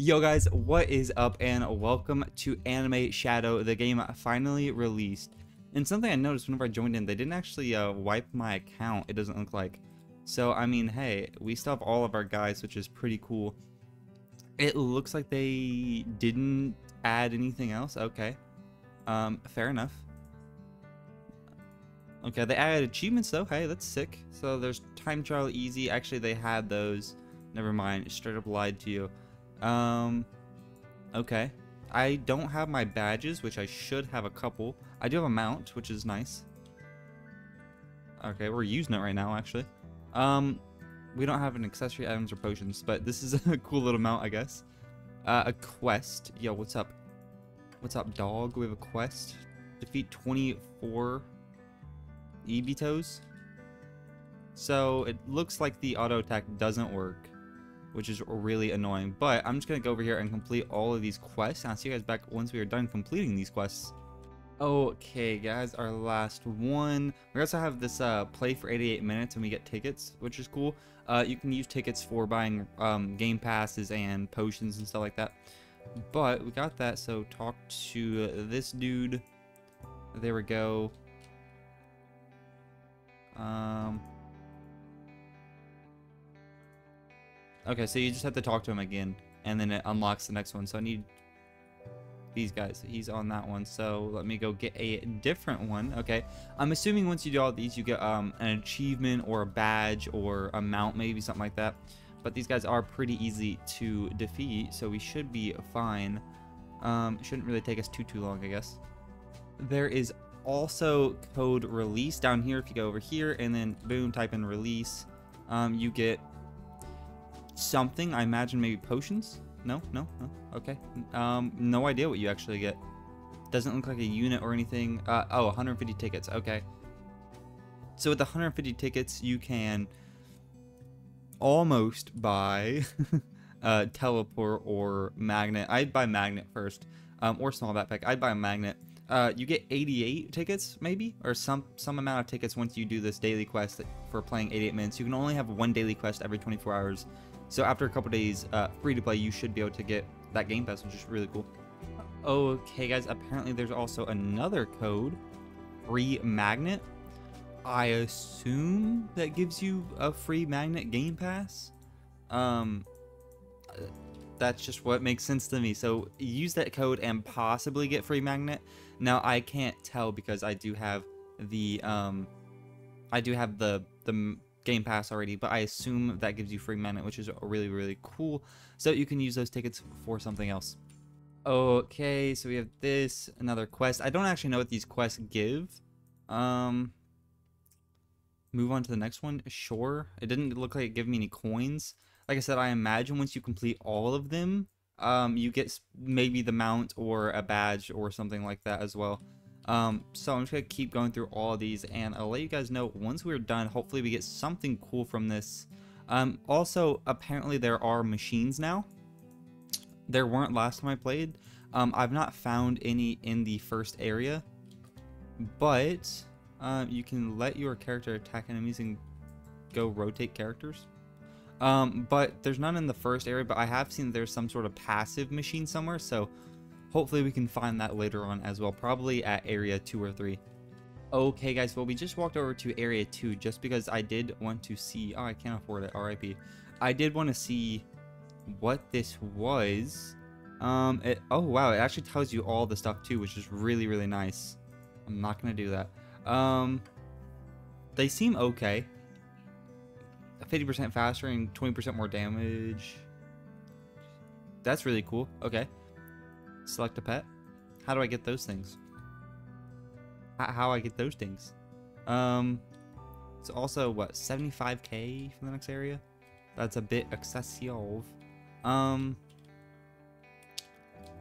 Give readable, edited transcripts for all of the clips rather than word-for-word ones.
Yo guys, what is up, and welcome to Anime Shadow, the game finally released. And something I noticed whenever I joined in, they didn't actually wipe my account, it doesn't look like. So I mean, hey, we still have all of our guys, which is pretty cool. It looks like they didn't add anything else. Okay, fair enough. Okay, they added achievements though. Hey, that's sick. So there's time trial easy. Actually, they had those. Never mind, straight up lied to you. Okay, I don't have my badges, which I should have a couple. I do have a mount, which is nice. Okay, we're using it right now, actually. We don't have an accessory, items, or potions, but this is a cool little mount, I guess. A quest. Yo, what's up? What's up, dog? We have a quest. Defeat 24 EBitos. So, it looks like the auto attack doesn't work, which is really annoying, but I'm just gonna go over here and complete all of these quests, and I'll see you guys back once we are done completing these quests. Okay guys, our last one. We also have this play for 88 minutes and we get tickets, which is cool. You can use tickets for buying game passes and potions and stuff like that, but we got that. So talk to this dude, there we go. Okay, so you just have to talk to him again, and then it unlocks the next one. So I need these guys. He's on that one, so let me go get a different one. Okay, I'm assuming once you do all these, you get an achievement or a badge or a mount, maybe something like that. But these guys are pretty easy to defeat, so we should be fine. It shouldn't really take us too long, I guess. There is also code release down here. If you go over here and then boom, type in release, you get something. I imagine maybe potions. No, okay, no idea what you actually get. Doesn't look like a unit or anything. Oh, 150 tickets. Okay, so with the 150 tickets you can almost buy teleport or magnet. I'd buy magnet first, or small backpack. I'd buy a magnet. You get 88 tickets maybe, or some amount of tickets once you do this daily quest for playing 88 minutes. You can only have one daily quest every 24 hours. So after a couple days, free to play, you should be able to get that game pass, which is really cool. Okay guys, apparently there's also another code, free magnet. I assume that gives you a free magnet game pass. That's just what makes sense to me. So use that code and possibly get free magnet. Now I can't tell because I do have the I do have the game pass already, but I assume that gives you free magnet, which is really cool. So you can use those tickets for something else. Okay, so we have this, another quest. I don't actually know what these quests give. Move on to the next one. Sure, it didn't look like it gave me any coins. Like I said, I imagine once you complete all of them, you get maybe the mount or a badge or something like that as well. So I'm just going to keep going through all of these, and I'll let you guys know once we're done. Hopefully we get something cool from this. Also, apparently there are machines now. There weren't last time I played. I've not found any in the first area, but you can let your character attack enemies and go rotate characters. But there's none in the first area, but I have seen there's some sort of passive machine somewhere, so hopefully we can find that later on as well, probably at area 2 or 3. Okay guys, well we just walked over to area 2 just because I did want to see, oh I can't afford it, RIP. I did want to see what this was. Oh wow, it actually tells you all the stuff too, which is really nice. I'm not gonna do that. They seem okay. 50% faster and 20% more damage. That's really cool. Okay. Select a pet. How do I get those things? How I get those things? It's also what, 75k from the next area? That's a bit excessive.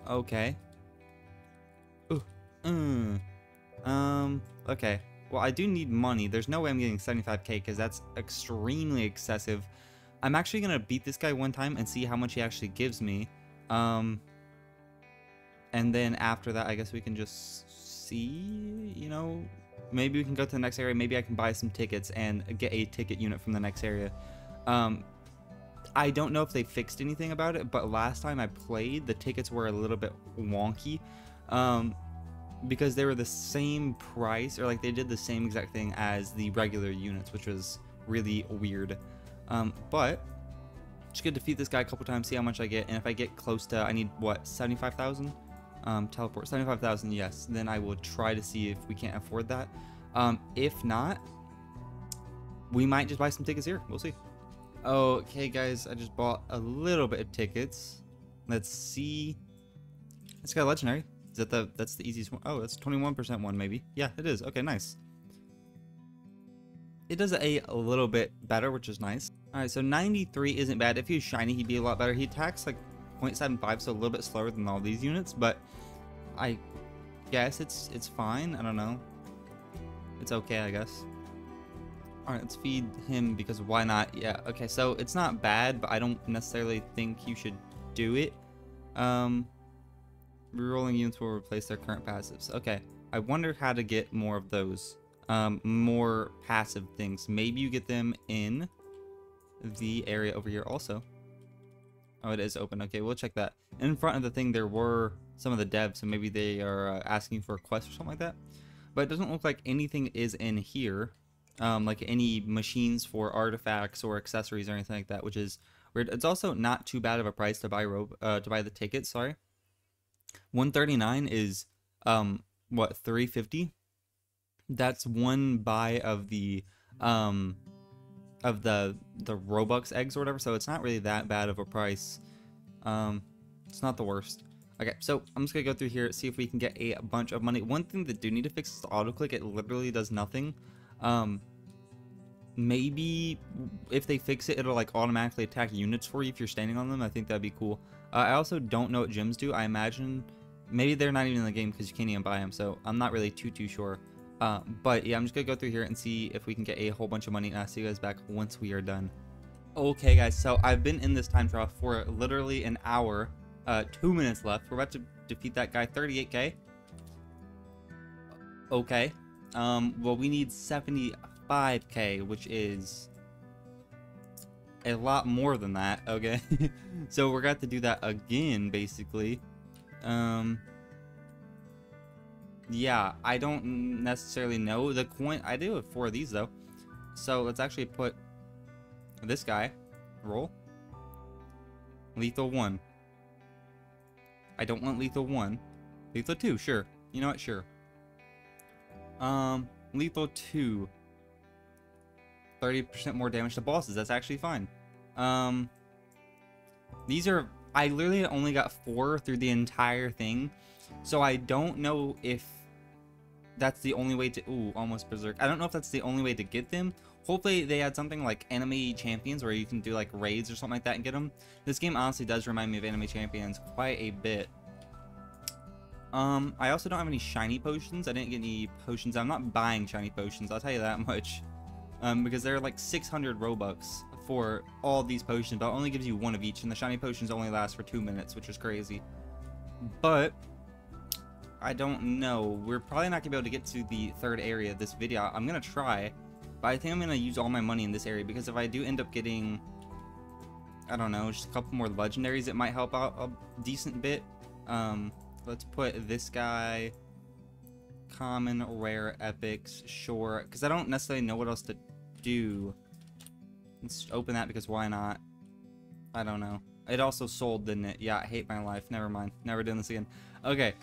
Okay. Ooh. Okay. Well, I do need money. There's no way I'm getting 75k because that's extremely excessive. I'm actually going to beat this guy one time and see how much he actually gives me. And then after that, I guess we can just see, you know, maybe we can go to the next area. Maybe I can buy some tickets and get a ticket unit from the next area. I don't know if they fixed anything about it, but last time I played, the tickets were a little bit wonky, because they were the same price, or like they did the same exact thing as the regular units, which was really weird. But just gonna defeat this guy a couple times, see how much I get, and if I get close to, I need what, 75,000? Teleport 75,000, yes. Then I will try to see if we can't afford that. If not, we might just buy some tickets here. We'll see. Okay, guys, I just bought a little bit of tickets. Let's see. It's got a legendary. Is that that's the easiest one? Oh, that's 21% one, maybe. Yeah, it is. Okay, nice. It does a little bit better, which is nice. All right, so 93 isn't bad. If he was shiny, he'd be a lot better. He attacks like 0.75, so a little bit slower than all these units, but I guess it's fine. I don't know. It's okay, I guess. All right, let's feed him because why not? Yeah, okay, so it's not bad, but I don't necessarily think you should do it. Rerolling units will replace their current passives. Okay, I wonder how to get more of those. More passive things. Maybe you get them in the area over here also. Oh, it is open. Okay, we'll check that. In front of the thing, there were some of the devs, so maybe they are asking for a quest or something like that. But it doesn't look like anything is in here. Like any machines for artifacts or accessories or anything like that, which is weird. It's also not too bad of a price to buy the ticket, sorry. 139 is what, 350? That's one buy of the Robux eggs or whatever, so it's not really that bad of a price. It's not the worst. Okay, so I'm just gonna go through here, see if we can get a bunch of money. One thing that do need to fix is the auto click. It literally does nothing. Maybe if they fix it, it'll like automatically attack units for you if you're standing on them. I think that'd be cool. I also don't know what gyms do. I imagine maybe they're not even in the game because you can't even buy them, so I'm not really too sure. But yeah, I'm just gonna go through here and see if we can get a whole bunch of money, and I'll see you guys back once we are done. Okay guys, so I've been in this time trial for literally an hour, 2 minutes left. We're about to defeat that guy, 38k. Okay. Well, we need 75k, which is a lot more than that, okay? So we're gonna have to do that again, basically. Yeah, I don't necessarily know the coin. I do have 4 of these, though. So let's actually put this guy. Roll. Lethal 1. I don't want lethal 1. Lethal 2, sure. You know what? Sure. Lethal 2. 30% more damage to bosses. That's actually fine. These are... I literally only got 4 through the entire thing. So I don't know if that's the only way to... Ooh, almost berserk. I don't know if that's the only way to get them. Hopefully they had something like Anime Champions where you can do like raids or something like that and get them. This game honestly does remind me of Anime Champions quite a bit. I also don't have any shiny potions. I didn't get any potions. I'm not buying shiny potions, I'll tell you that much. Because they're like 600 Robux for all these potions, but it only gives you 1 of each, and the shiny potions only last for 2 minutes, which is crazy. But I don't know. We're probably not gonna be able to get to the third area of this video. I'm gonna try, but I think I'm gonna use all my money in this area, because if I do end up getting, I don't know, just a couple more legendaries, it might help out a decent bit. Let's put this guy, common, rare, epics, sure, because I don't necessarily know what else to do. Let's open that because why not? I don't know. It also sold, didn't it? Yeah, I hate my life. Never mind. Never doing this again. Okay,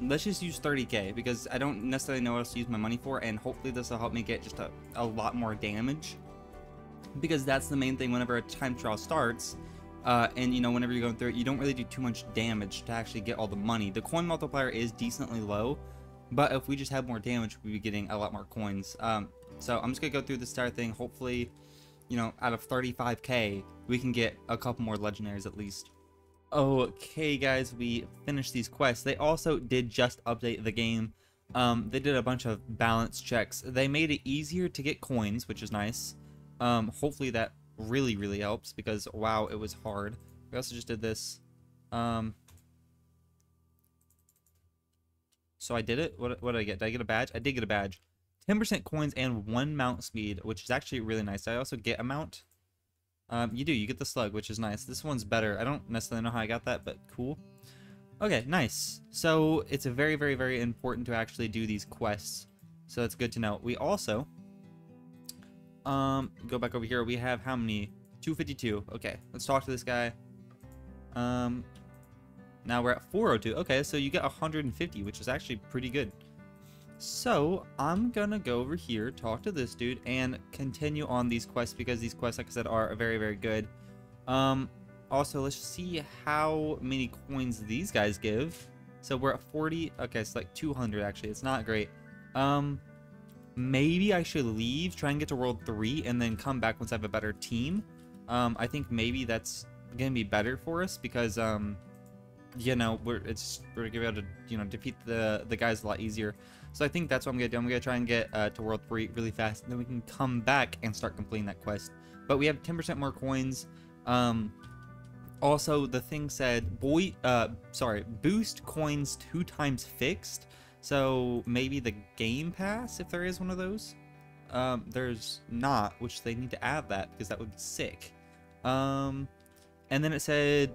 let's just use 30k because I don't necessarily know what else to use my money for, and hopefully this will help me get just a lot more damage, because that's the main thing whenever a time trial starts. And you know, whenever you're going through it, you don't really do too much damage to actually get all the money. The coin multiplier is decently low, but if we just have more damage, we'll be getting a lot more coins. So I'm just gonna go through this entire thing. Hopefully, you know, out of 35k, we can get a couple more legendaries at least. Okay guys, we finished these quests. They also did just update the game. They did a bunch of balance checks. They made it easier to get coins, which is nice. Hopefully that really helps, because wow, it was hard. We also just did this. So I did it. What did I get? Did I get a badge? I did get a badge. 10% coins and 1 mount speed, which is actually really nice. I also get a mount. You do. You get the slug, which is nice. This one's better. I don't necessarily know how I got that, but cool. Okay, nice. So it's very, very, very important to actually do these quests. So that's good to know. We also... go back over here. We have how many? 252. Okay, let's talk to this guy. Now we're at 402. Okay, so you get 150, which is actually pretty good. So I'm gonna go over here, talk to this dude, and continue on these quests, because these quests, like I said, are very, very good. Also, let's see how many coins these guys give. So we're at 40. Okay, it's like 200 actually. It's not great. Maybe I should leave, try and get to World 3, and then come back once I have a better team. I think maybe that's gonna be better for us, because you know, we're gonna be able to, you know, defeat the guys a lot easier. So I think that's what I'm gonna do. I'm gonna try and get to World 3 really fast, and then we can come back and start completing that quest. But we have 10% more coins. Also, the thing said, boost coins 2 times fixed. So maybe the Game Pass, if there is one of those. There's not, which they need to add that, because that would be sick. And then it said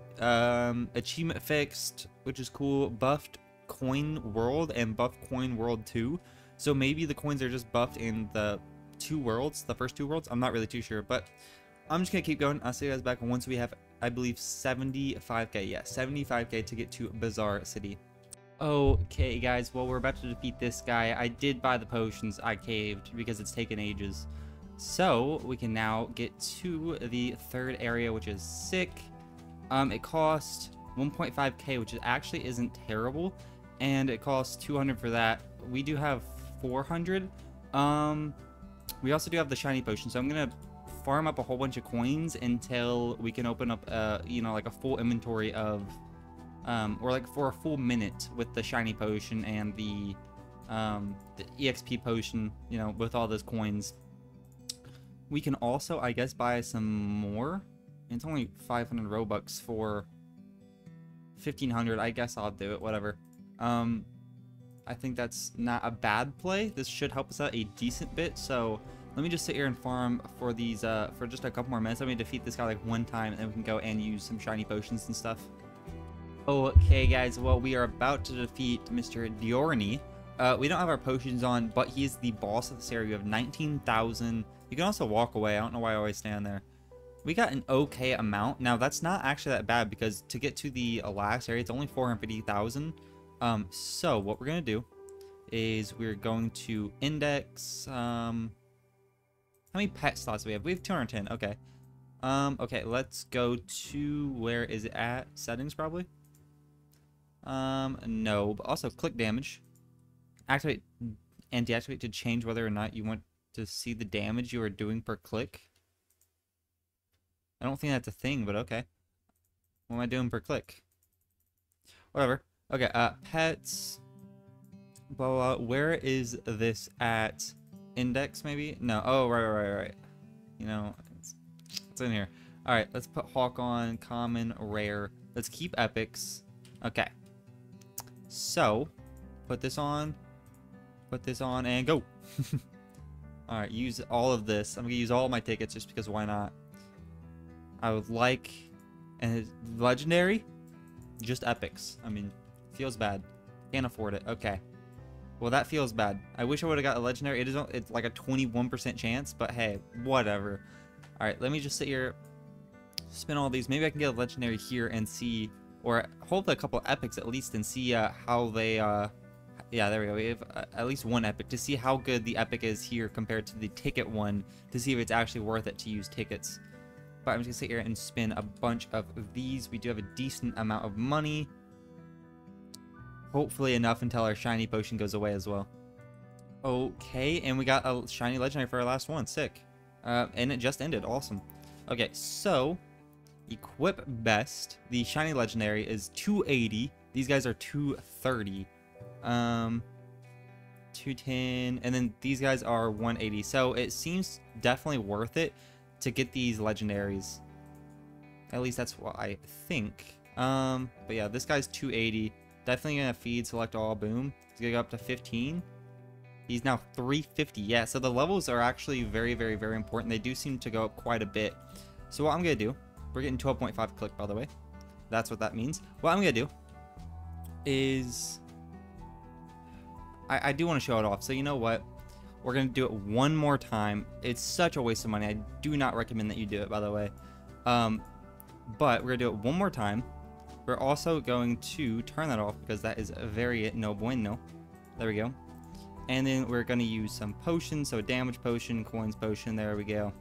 achievement fixed, which is cool. Buffed Coin World and buff Coin World 2. So maybe the coins are just buffed in the 2 worlds, the first 2 worlds. I'm not really too sure, but I'm just going to keep going. I'll see you guys back once we have, I believe, 75k. Yeah, 75k to get to Bizarre City. Okay, guys. Well, we're about to defeat this guy. I did buy the potions. I caved because it's taken ages. So we can now get to the 3rd area, which is sick. It costs 1.5k, which actually isn't terrible, and it costs 200 for that. We do have 400. We also do have the shiny potion, so I'm gonna farm up a whole bunch of coins until we can open up you know, like a full inventory of or like for a full minute with the shiny potion and the exp potion, you know, with all those coins. We can also, I guess, buy some more. It's only 500 Robux for 1,500. I guess I'll do it, whatever. I think that's not a bad play. This should help us out a decent bit. So let me just sit here and farm for these, for just a couple more minutes. Let me defeat this guy like 1 time, and then we can go and use some shiny potions and stuff. Okay, guys. Well, we are about to defeat Mr. Diorni. We don't have our potions on, but he is the boss of this area. We have 19,000. You can also walk away. I don't know why I always stand there. We got an okay amount. Now, that's not actually that bad, because to get to the last area, it's only 450,000. So what we're going to do is we're going to index. How many pet slots do we have? We have 210. Okay. Okay, let's go to, where is it at? Settings, probably. No, but also click damage. Activate and deactivate to change whether or not you want to see the damage you are doing per click. I don't think that's a thing, but okay. What am I doing per click? Whatever. Okay, pets. Blah, blah, blah. Where is this at? Index, maybe? No. Oh, right. You know, it's in here. Alright, let's put Hawk on. Common, rare. Let's keep epics. Okay. So, put this on. Put this on and go. Alright, use all of this. I'm gonna use all my tickets just because why not? I would like, and it's legendary, just epics. I mean, feels bad. Can't afford it. Okay. Well, that feels bad. I wish I would have got a legendary. It's like a 21% chance, but hey, whatever. All right, let me just sit here, spin all these. Maybe I can get a legendary here and see, or hopefully a couple of epics at least, and see how they. Yeah, there we go. We have at least 1 epic to see how good the epic is here compared to the ticket one, to see if it's actually worth it to use tickets. But I'm just gonna sit here and spin a bunch of these. We do have a decent amount of money. Hopefully enough until our shiny potion goes away as well. Okay, and we got a shiny legendary for our last one. Sick. And it just ended. Awesome. Okay, so equip best. The shiny legendary is 280. These guys are 230. 210. And then these guys are 180. So it seems definitely worth it to get these legendaries. At least that's what I think. But yeah, this guy's 280. Definitely gonna feed, select all, boom. He's gonna go up to 15. He's now 350. Yeah, so the levels are actually very, very, very important. They do seem to go up quite a bit. So what I'm going to do, we're getting 12.5 click, by the way. That's what that means. What I'm going to do is, I do want to show it off. So you know what? We're going to do it one more time. It's such a waste of money. I do not recommend that you do it, by the way. But we're going to do it one more time. We're also going to turn that off because that is very no bueno. There we go. And then we're going to use some potions. So damage potion, coins potion. There we go.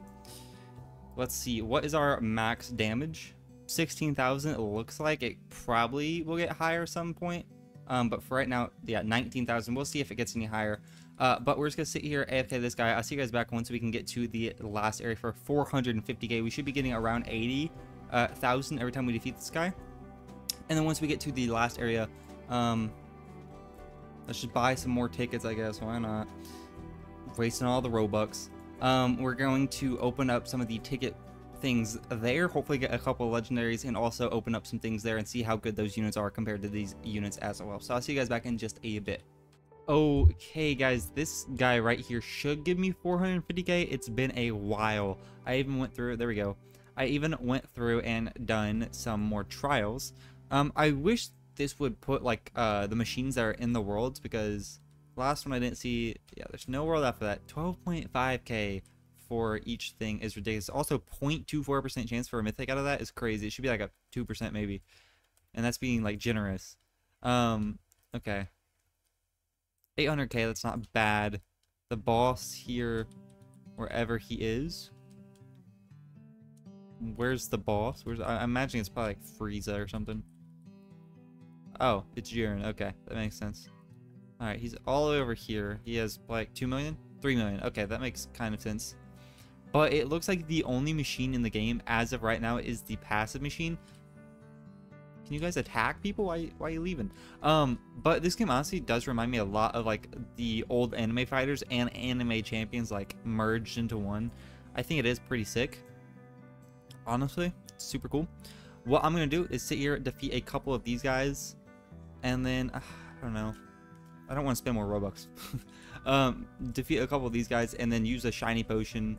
Let's see. What is our max damage? 16,000. It looks like it probably will get higher at some point. But for right now, yeah, 19,000. We'll see if it gets any higher. But we're just going to sit here, AFK this guy. I'll see you guys back once we can get to the last area for 450k. We should be getting around 80,000 every time we defeat this guy. And then once we get to the last area, let's just buy some more tickets, I guess. Why not? Wasting all the Robux. We're going to open up some of the ticket things there. Hopefully get a couple legendaries and also open up some things there and see how good those units are compared to these units as well. So I'll see you guys back in just a bit. Okay, guys, this guy right here should give me 450k. It's been a while. I even went through, there we go. I even went through and done some more trials. I wish this would put like the machines that are in the worlds, because last one I didn't see. Yeah, there's no world after that. 12.5k for each thing is ridiculous. Also 0.24% chance for a mythic out of that is crazy. It should be like a 2% maybe, and that's being like generous. Okay, 800k, that's not bad. The boss here, wherever he is, where's the boss? Where's, I'm imagining it's probably like Frieza or something. Oh, it's Jiren. Okay, that makes sense. All right, he's all the way over here. He has like 2 million? 3 million. Okay, that makes kind of sense. But it looks like the only machine in the game as of right now is the passive machine. Can you guys attack people? Why are you leaving? But this game honestly does remind me a lot of like the old Anime Fighters and Anime Champions like merged into one. I think it is pretty sick. Honestly, it's super cool. What I'm going to do is sit here, defeat a couple of these guys. And then, I don't know. I don't want to spend more Robux. Defeat a couple of these guys and then use a shiny potion.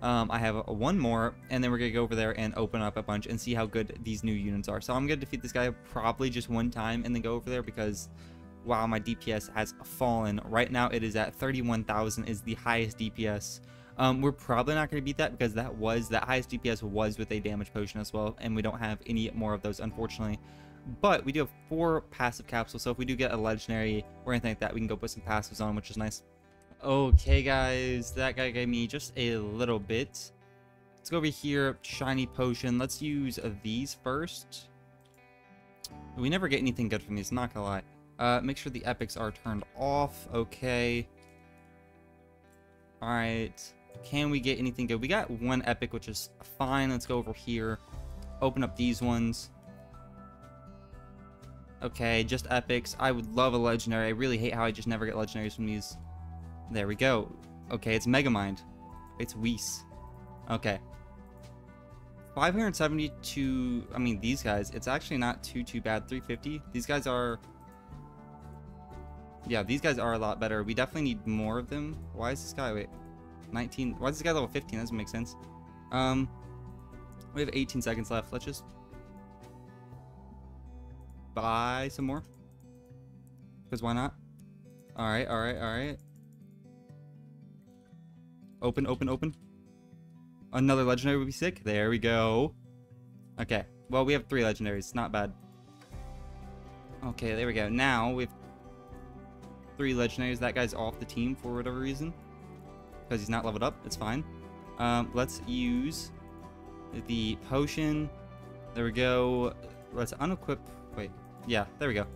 I have one more. And then we're going to go over there and open up a bunch and see how good these new units are. So I'm going to defeat this guy probably just one time and then go over there because, wow, my DPS has fallen. Right now it is at 31,000 is the highest DPS. We're probably not going to beat that because that was, that highest DPS was with a damage potion as well. And we don't have any more of those, unfortunately. But we do have 4 passive capsules. So if we do get a legendary or anything like that, we can go put some passives on, which is nice. Okay, guys, that guy gave me just a little bit. Let's go over here. Shiny potion. Let's use these first. We never get anything good from these, not going to lie. Make sure the epics are turned off. Okay. All right. Can we get anything good? We got one epic, which is fine. Let's go over here, open up these ones. Okay, just epics. I would love a legendary. I really hate how I just never get legendaries from these. There we go. Okay, it's Megamind. It's Whis. Okay, 572. I mean, these guys, it's actually not too bad. 350. These guys are, yeah, these guys are a lot better. We definitely need more of them. Why is this guy, wait, 19, why is this guy level 15? That doesn't make sense. We have 18 seconds left. Let's just buy some more, because why not? All right. Open. Another legendary would be sick. There we go. Okay, well, we have 3 legendaries. Not bad. Okay, there we go. Now we have 3 legendaries. That guy's off the team for whatever reason, because he's not leveled up. It's fine. Let's use the potion. There we go. Let's unequip. Wait. Yeah, there we go.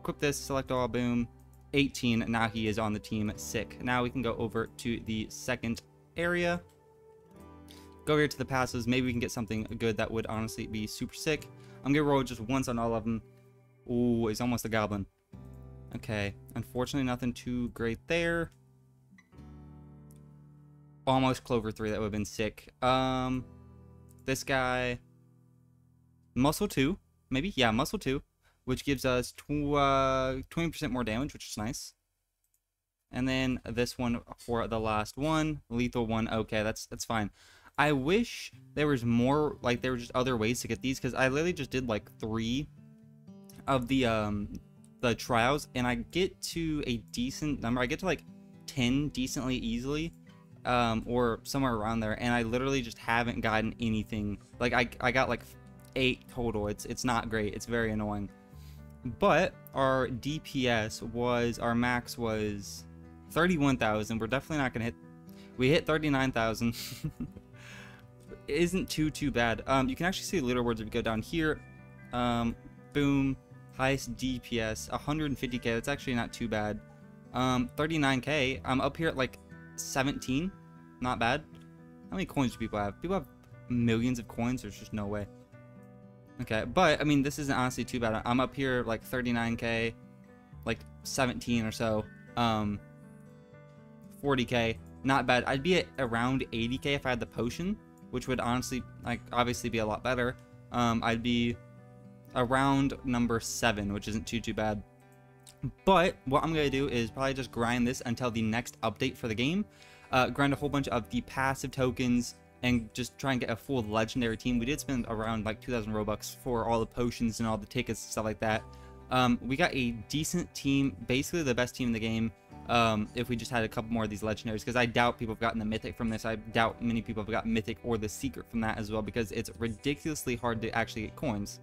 Equip this. Select all. Boom. 18. Now he is on the team. Sick. Now we can go over to the second area. Go over here to the passes. Maybe we can get something good. That would honestly be super sick. I'm going to roll just once on all of them. Ooh, he's almost a goblin. Okay, unfortunately nothing too great there. Almost Clover 3, that would have been sick. This guy, Muscle 2, maybe? Yeah, Muscle 2, which gives us 20% more damage, which is nice. And then this one for the last one, Lethal 1, okay, that's fine. I wish there was more, like, there were just other ways to get these, because I literally just did like 3 of the trials, and I get to a decent number. I get to like 10 decently easily, or somewhere around there, and I literally just haven't gotten anything. Like, I got like 8 total. It's not great. It's very annoying. But our DPS was, our max was 31,000. We're definitely not gonna hit. We hit 39,000. Isn't too bad. You can actually see leaderboards if you go down here. Boom. Highest DPS, 150k. That's actually not too bad. 39k. I'm up here at like 17. Not bad. How many coins do people have? People have millions of coins. There's just no way. Okay, but I mean, this isn't honestly too bad. I'm up here like 39k, like 17 or so. 40k. Not bad. I'd be at around 80k if I had the potion, which would honestly, like, obviously be a lot better. I'd be around number 7, which isn't too bad. But what I'm gonna do is probably just grind this until the next update for the game, grind a whole bunch of the passive tokens, and just try and get a full legendary team. We did spend around like 2,000 Robux for all the potions and all the tickets and stuff like that. We got a decent team, basically the best team in the game, if we just had a couple more of these legendaries, because I doubt people have gotten the mythic from this. I doubt many people have gotten mythic or the secret from that as well, because it's ridiculously hard to actually get coins.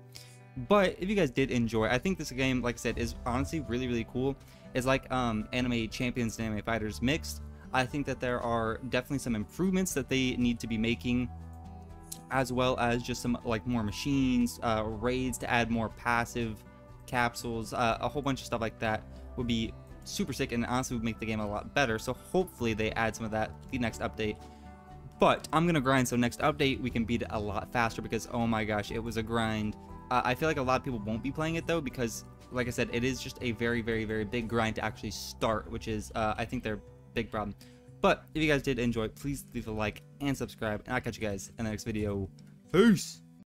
But if you guys did enjoy, I think this game, like I said, is honestly really cool. It's like Anime Champions and Anime Fighters mixed. I think that there are definitely some improvements that they need to be making, as well as just some, like, more machines, raids to add more passive capsules, a whole bunch of stuff like that would be super sick, and honestly would make the game a lot better. So hopefully they add some of that the next update. But I'm gonna grind, so next update we can beat it a lot faster, because oh my gosh, it was a grind. I feel like a lot of people won't be playing it though, because like I said, it is just a very big grind to actually start, which is I think their big problem. But if you guys did enjoy, please leave a like and subscribe, and I'll catch you guys in the next video. Peace.